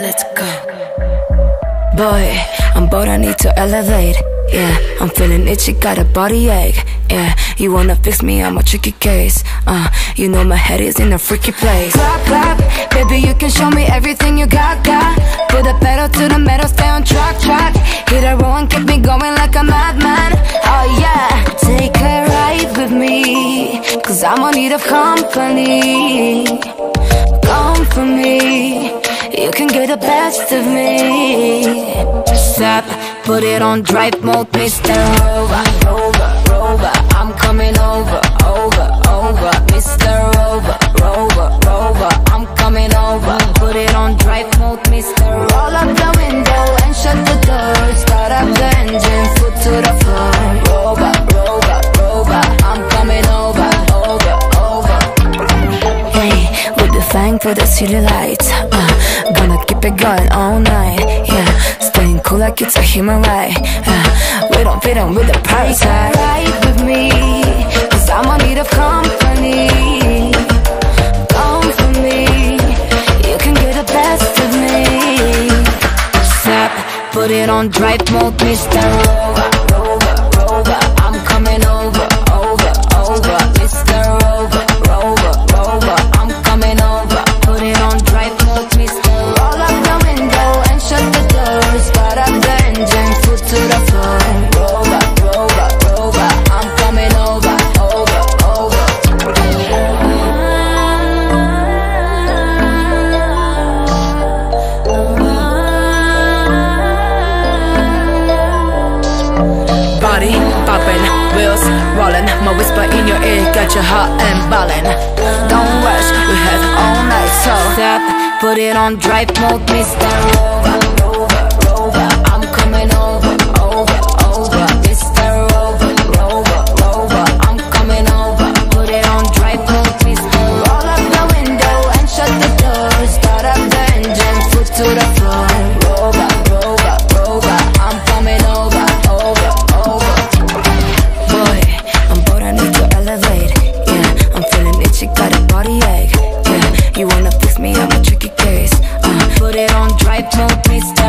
let's go. Boy, I'm bored, I need to elevate. Yeah, I'm feeling itchy, got a body ache. Yeah, you wanna fix me, I'm a tricky case. You know my head is in a freaky place. Clap, clap, baby, you can show me everything you got. Put the pedal to the metal, stay on track, track. Hit a roll and keep me going like a madman. Oh yeah, take a ride with me, cause I'm in need of company. Come for me, you can get the best of me. Stop, put it on drive mode, Mr. Rover, Rover, Rover. I'm coming over, over, over, Mr. Rover, Rover, Rover. I'm coming over, put it on drive mode, Mr. Roll up the window and shut the door. Start up the engine, foot to the floor. Rover, Rover, Rover. I'm coming over, over, over. Hey, we'll be flying through the city lights. Gonna keep it going all night. Yeah. Cool like it's a human right. We don't fit in with the parasite. Ride with me, cause I'm in need of company. Come for me, you can get the best of me. Stop, put it on drive mode, Mr. Rover, Rover, Rover. I'm coming over, over, over, Mr. Rover, Rover, Rover. I'm coming over, put it on drive mode, Mr. To the floor, Rover, Rover, Rover. I'm coming over, over, over. Body popping, wheels rolling. My whisper in your ear got your heart and ballin'. Don't rush, we have all night, so stop, put it on drive mode, Mr. Rover, Rover, Rover. I'm coming over. To the floor, Rover, Rover, Rover. I'm coming over, over, over. Boy, I'm bored, I need to elevate. Yeah, I'm feeling itchy, got a body ache. Yeah, you wanna fix me, I'm a tricky case. Put it on drive mode, Mr.